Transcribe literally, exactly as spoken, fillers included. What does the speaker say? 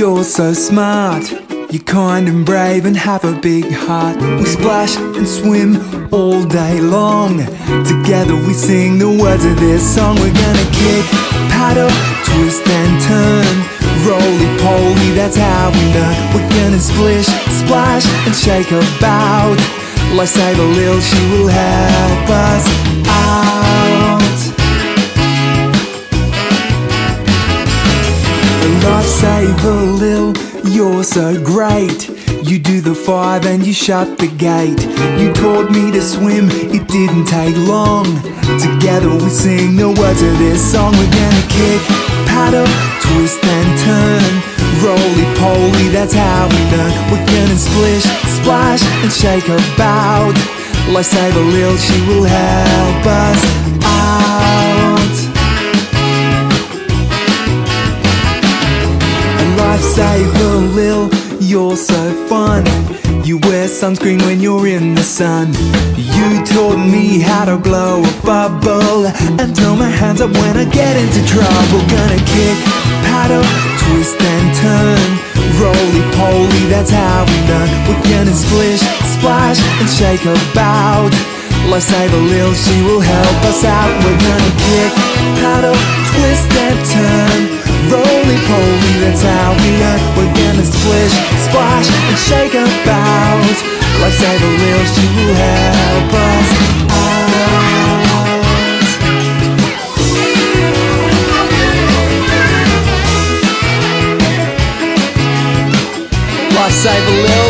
You're so smart, you're kind and brave and have a big heart. We splash and swim all day long. Together we sing the words of this song. We're gonna kick, paddle, twist and turn. Roly-poly, that's how we learn. We're gonna splish, splash and shake about. Lifesaver Lil, she will help us out. Lifesaver Lil, you're so great. You do the five and you shut the gate. You taught me to swim, it didn't take long. Together we sing the words of this song. We're gonna kick, paddle, twist and turn. Roly-poly, that's how we learn. We're gonna splish, splash and shake about. Lifesaver Lil, she will help us out. And Lifesaver Lil, you're so fun. You wear sunscreen when you're in the sun. You taught me how to blow a bubble and throw my hands up when I get into trouble. Gonna kick, paddle, twist and turn. Roly-poly, that's how we learn. We're gonna splish, splash and shake about. Lifesaver Lil, she will help us out. We're gonna kick, paddle, twist and turn. Roly-poly, that's how we learn. We're gonna splish, splash and shake about. Lifesaver Lil, she will help us out. Lifesaver Lil.